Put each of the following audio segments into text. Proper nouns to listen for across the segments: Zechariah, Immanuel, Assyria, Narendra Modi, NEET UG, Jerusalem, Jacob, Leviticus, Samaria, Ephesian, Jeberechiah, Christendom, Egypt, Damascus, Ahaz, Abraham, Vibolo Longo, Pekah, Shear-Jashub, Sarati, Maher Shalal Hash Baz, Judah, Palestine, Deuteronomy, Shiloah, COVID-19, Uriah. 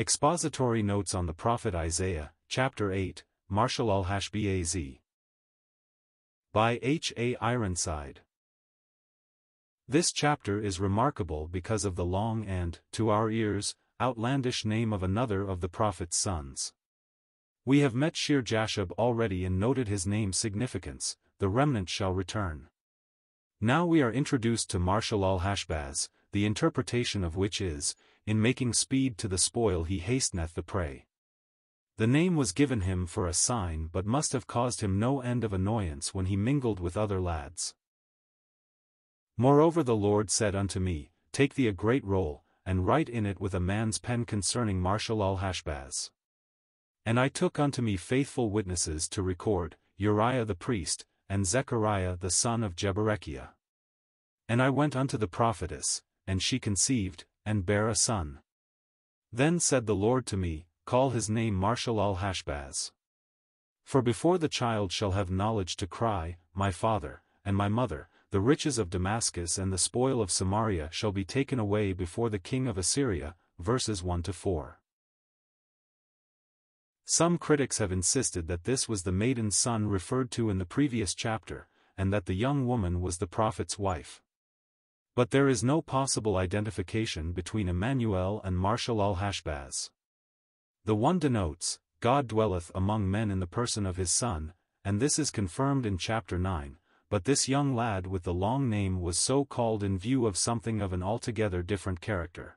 Expository Notes on the Prophet Isaiah, Chapter 8, Maher Shalal Hash Baz. By H. A. Ironside. This chapter is remarkable because of the long and, to our ears, outlandish name of another of the prophet's sons. We have met Shear-Jashub already and noted his name's significance, the remnant shall return. Now we are introduced to Maher Shalal Hash Baz, the interpretation of which is, in making speed to the spoil he hasteneth the prey. The name was given him for a sign but must have caused him no end of annoyance when he mingled with other lads. Moreover the Lord said unto me, Take thee a great roll, and write in it with a man's pen concerning Maher Shalal Hash Baz. And I took unto me faithful witnesses to record, Uriah the priest, and Zechariah the son of Jeberechiah. And I went unto the prophetess, and she conceived, and bare a son. Then said the Lord to me, Call his name Maher Shalal Hash Baz. For before the child shall have knowledge to cry, My father, and my mother, the riches of Damascus and the spoil of Samaria shall be taken away before the king of Assyria, verses 1-4. Some critics have insisted that this was the maiden son referred to in the previous chapter, and that the young woman was the prophet's wife. But there is no possible identification between Immanuel and Maher Shalal Hash Baz. The one denotes, God dwelleth among men in the person of his Son, and this is confirmed in chapter 9, but this young lad with the long name was so called in view of something of an altogether different character.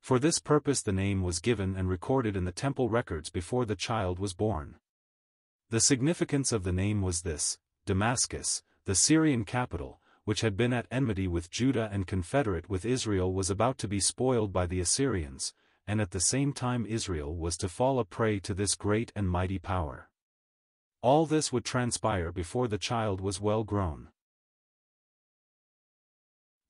For this purpose the name was given and recorded in the temple records before the child was born. The significance of the name was this: Damascus, the Syrian capital, which had been at enmity with Judah and confederate with Israel, was about to be spoiled by the Assyrians, and at the same time Israel was to fall a prey to this great and mighty power. All this would transpire before the child was well grown.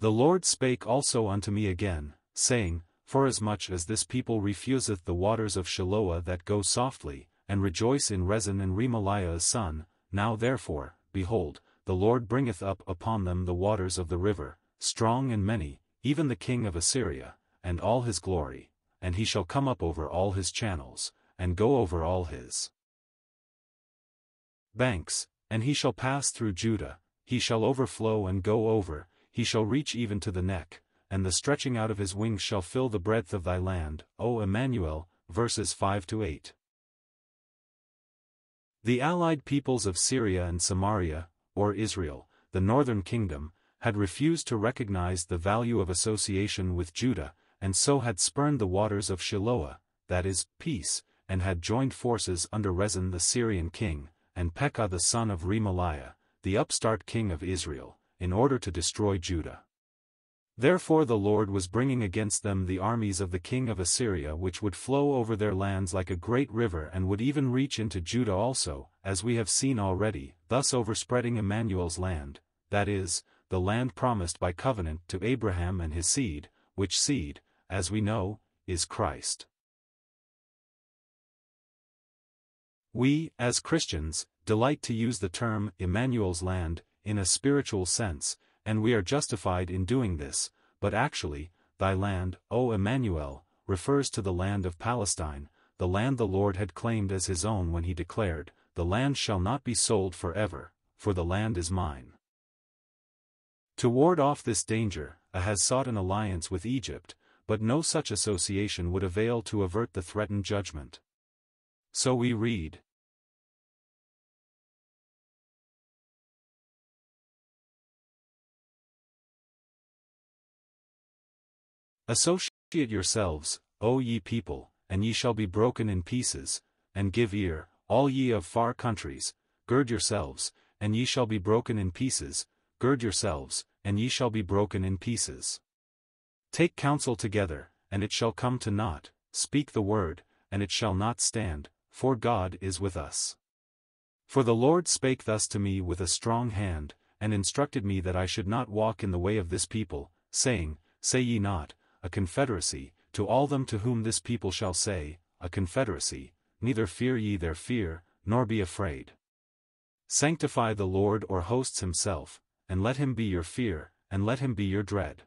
The Lord spake also unto me again, saying, Forasmuch as this people refuseth the waters of Shiloah that go softly, and rejoice in Rezin and Remaliah's son, now therefore, behold, the Lord bringeth up upon them the waters of the river, strong and many, even the king of Assyria, and all his glory. And he shall come up over all his channels, and go over all his banks, and he shall pass through Judah, he shall overflow and go over, he shall reach even to the neck, and the stretching out of his wings shall fill the breadth of thy land, O Immanuel, verses 5-8. The allied peoples of Syria and Samaria, or Israel, the northern kingdom, had refused to recognize the value of association with Judah, and so had spurned the waters of Shiloah, that is, peace, and had joined forces under Rezin the Syrian king, and Pekah the son of Remaliah, the upstart king of Israel, in order to destroy Judah. Therefore the Lord was bringing against them the armies of the king of Assyria, which would flow over their lands like a great river and would even reach into Judah also, as we have seen already, thus overspreading Immanuel's land, that is, the land promised by covenant to Abraham and his seed, which seed, as we know, is Christ. We, as Christians, delight to use the term Immanuel's land in a spiritual sense, and we are justified in doing this, but actually, thy land, O Immanuel, refers to the land of Palestine, the land the Lord had claimed as his own when he declared, The land shall not be sold forever, for the land is mine. To ward off this danger, Ahaz sought an alliance with Egypt, but no such association would avail to avert the threatened judgment. So we read. Associate yourselves, O ye people, and ye shall be broken in pieces, and give ear, all ye of far countries, gird yourselves, and ye shall be broken in pieces, gird yourselves, and ye shall be broken in pieces. Take counsel together, and it shall come to naught, speak the word, and it shall not stand, for God is with us. For the Lord spake thus to me with a strong hand, and instructed me that I should not walk in the way of this people, saying, Say ye not, a confederacy, to all them to whom this people shall say, A confederacy, neither fear ye their fear, nor be afraid. Sanctify the Lord or hosts himself, and let him be your fear, and let him be your dread.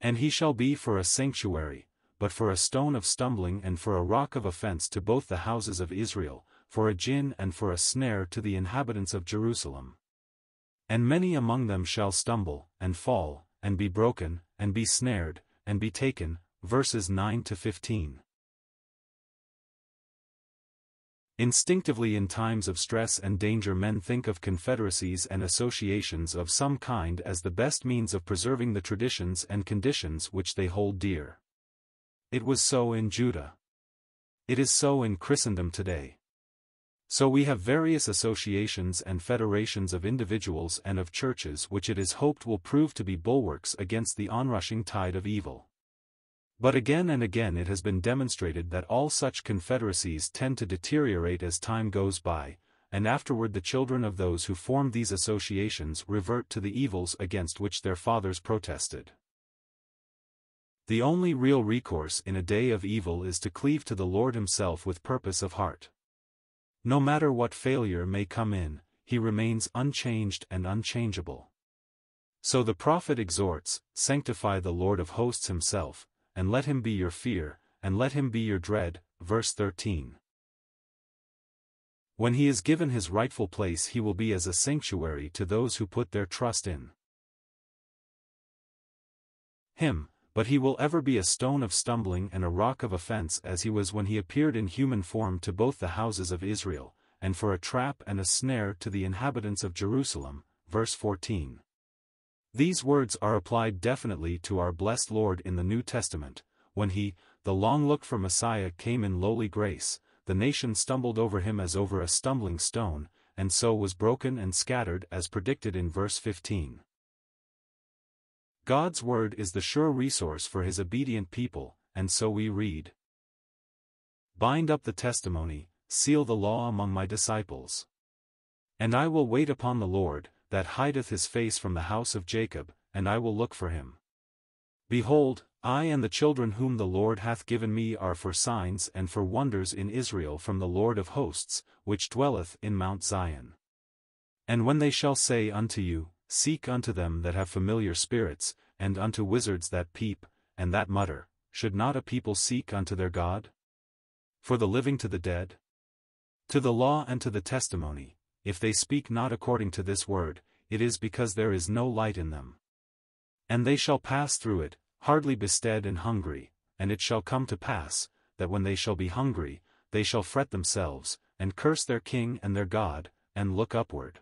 And he shall be for a sanctuary, but for a stone of stumbling and for a rock of offense to both the houses of Israel, for a gin and for a snare to the inhabitants of Jerusalem. And many among them shall stumble, and fall, and be broken, and be snared, and be taken, verses 9-15. Instinctively in times of stress and danger men think of confederacies and associations of some kind as the best means of preserving the traditions and conditions which they hold dear. It was so in Judah. It is so in Christendom today. So we have various associations and federations of individuals and of churches which it is hoped will prove to be bulwarks against the onrushing tide of evil. But again and again it has been demonstrated that all such confederacies tend to deteriorate as time goes by, and afterward the children of those who formed these associations revert to the evils against which their fathers protested. The only real recourse in a day of evil is to cleave to the Lord himself with purpose of heart. No matter what failure may come in, he remains unchanged and unchangeable. So the prophet exhorts, "Sanctify the Lord of hosts himself, and let him be your fear, and let him be your dread," verse 13. When he is given his rightful place he will be as a sanctuary to those who put their trust in him, but he will ever be a stone of stumbling and a rock of offense as he was when he appeared in human form to both the houses of Israel, and for a trap and a snare to the inhabitants of Jerusalem, verse 14. These words are applied definitely to our blessed Lord in the New Testament. When he, the long-looked-for Messiah, came in lowly grace, the nation stumbled over him as over a stumbling stone, and so was broken and scattered as predicted in verse 15. God's word is the sure resource for his obedient people, and so we read, "Bind up the testimony, seal the law among my disciples. And I will wait upon the Lord, that hideth his face from the house of Jacob, and I will look for him. Behold, I and the children whom the Lord hath given me are for signs and for wonders in Israel from the Lord of hosts, which dwelleth in Mount Zion. And when they shall say unto you, Seek unto them that have familiar spirits, and unto wizards that peep, and that mutter, should not a people seek unto their God? For the living to the dead? To the law and to the testimony. If they speak not according to this word, it is because there is no light in them. And they shall pass through it, hardly bestead and hungry, and it shall come to pass, that when they shall be hungry, they shall fret themselves, and curse their king and their God, and look upward.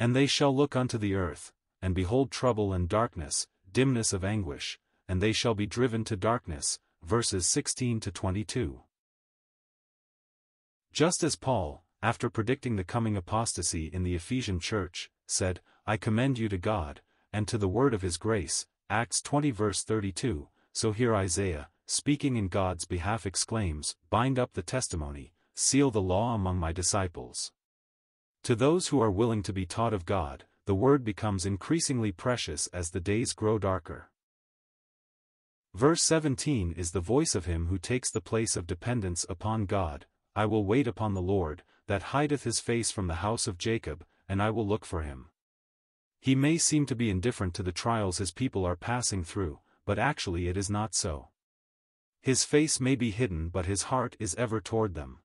And they shall look unto the earth, and behold trouble and darkness, dimness of anguish, and they shall be driven to darkness," verses 16-22. Just as Paul, after predicting the coming apostasy in the Ephesian church, said, "I commend you to God, and to the word of his grace," Acts 20 verse 32, so here Isaiah, speaking in God's behalf, exclaims, "Bind up the testimony, seal the law among my disciples." To those who are willing to be taught of God, the word becomes increasingly precious as the days grow darker. Verse 17 is the voice of him who takes the place of dependence upon God, "I will wait upon the Lord, that hideth his face from the house of Jacob, and I will look for him." He may seem to be indifferent to the trials his people are passing through, but actually it is not so. His face may be hidden but his heart is ever toward them.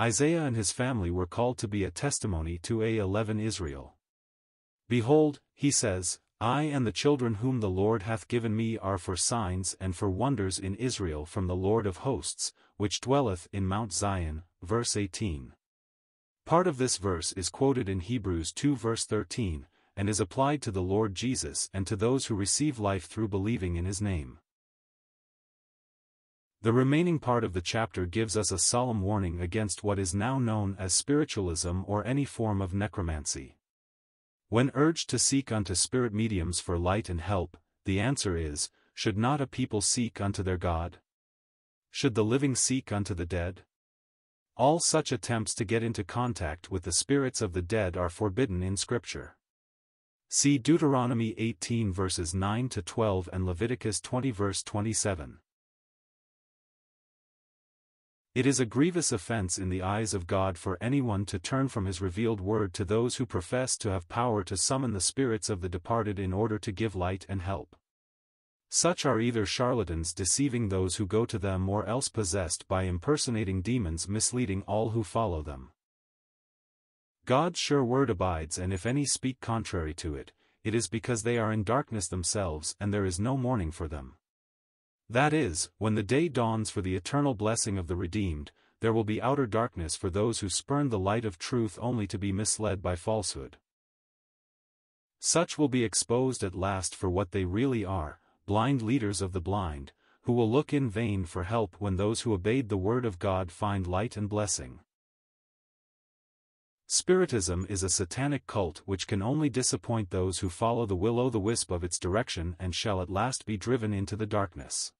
Isaiah and his family were called to be a testimony to A11 Israel. "Behold," he says, "I and the children whom the Lord hath given me are for signs and for wonders in Israel from the Lord of hosts, which dwelleth in Mount Zion," verse 18. Part of this verse is quoted in Hebrews 2 verse 13, and is applied to the Lord Jesus and to those who receive life through believing in his name. The remaining part of the chapter gives us a solemn warning against what is now known as spiritualism or any form of necromancy. When urged to seek unto spirit mediums for light and help, the answer is, "Should not a people seek unto their God? Should the living seek unto the dead?" All such attempts to get into contact with the spirits of the dead are forbidden in Scripture. See Deuteronomy 18 verses 9-12 and Leviticus 20 verse 27. It is a grievous offense in the eyes of God for anyone to turn from his revealed word to those who profess to have power to summon the spirits of the departed in order to give light and help. Such are either charlatans deceiving those who go to them or else possessed by impersonating demons misleading all who follow them. God's sure word abides, and if any speak contrary to it, it is because they are in darkness themselves and there is no morning for them. That is, when the day dawns for the eternal blessing of the redeemed, there will be outer darkness for those who spurn the light of truth only to be misled by falsehood. Such will be exposed at last for what they really are, blind leaders of the blind, who will look in vain for help when those who obeyed the word of God find light and blessing. Spiritism is a satanic cult which can only disappoint those who follow the will-o'-the-wisp of its direction and shall at last be driven into the darkness.